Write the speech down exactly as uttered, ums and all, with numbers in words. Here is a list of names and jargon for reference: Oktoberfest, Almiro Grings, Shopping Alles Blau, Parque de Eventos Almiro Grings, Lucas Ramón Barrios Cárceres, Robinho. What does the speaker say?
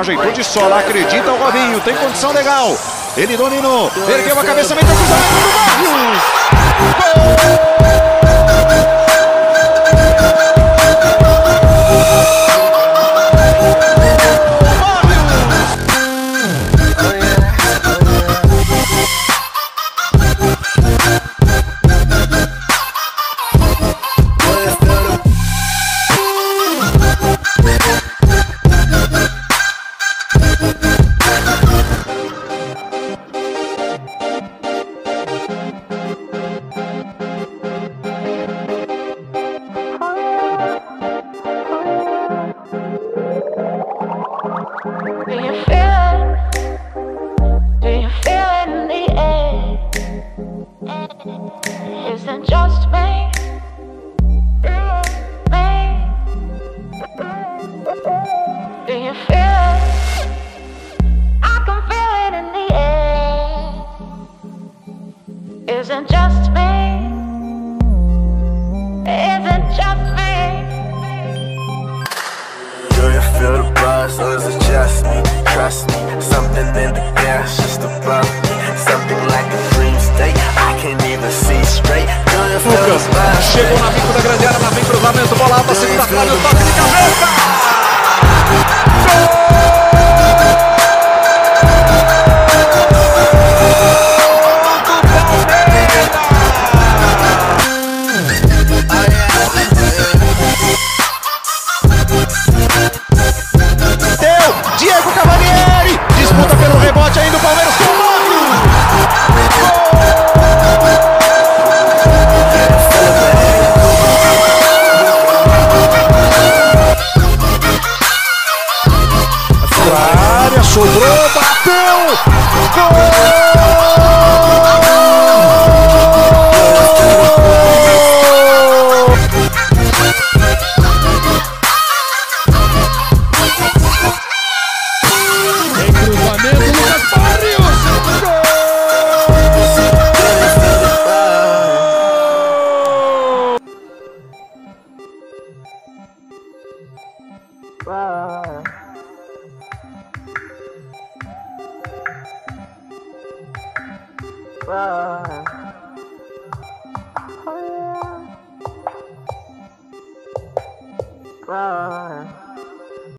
Ajeitou de sola, acredita o Robinho, tem condição legal. Ele dominou, ergueu a cabeça, meteu o cruzamento do Robinho. Gol! Isn't just me, me. Do you feel it? I can feel it in the air. Isn't just me, isn't just me. Do you feel the buzz or is it just me? Trust me, something in the air is just above me. Something like a dream state, I can't even see straight. Lucas chegou na bico da grande área, lá vem cruzamento, bola alta, segunda trave, o toque de cabeça. Gol! Sobrou, bateu! Gol! Tem cruzamento, Lucas Barrios! Gol! Ah. Oh, yeah. Ah.